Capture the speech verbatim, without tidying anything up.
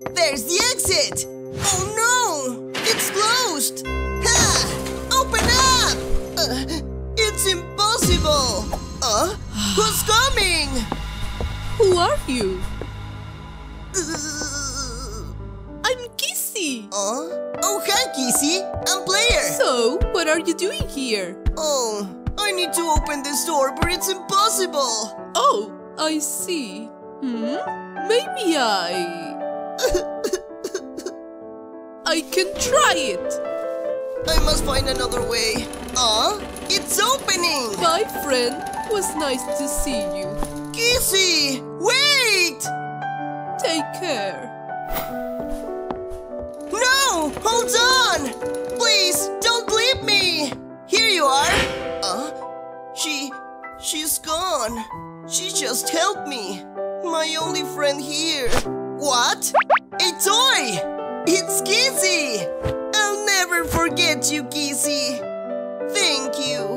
There's the exit! Oh no! It's closed! Ha! Open up! Uh, it's impossible! Uh, who's coming? Who are you? Uh, I'm Kissy! Uh, oh, hi Kissy! I'm Player! So, what are you doing here? Oh, I need to open this door, but it's impossible! Oh, I see. Hmm? Maybe I... I can try it! I must find another way. Ah, uh, it's opening! Bye, friend. It was nice to see you. Kissy! Wait! Take care. No! Hold on! Please, don't leave me! Here you are! Uh, she... she's gone. She just helped me. My only friend here. What? A toy! It's Kissy! I'll never forget you, Kissy! Thank you!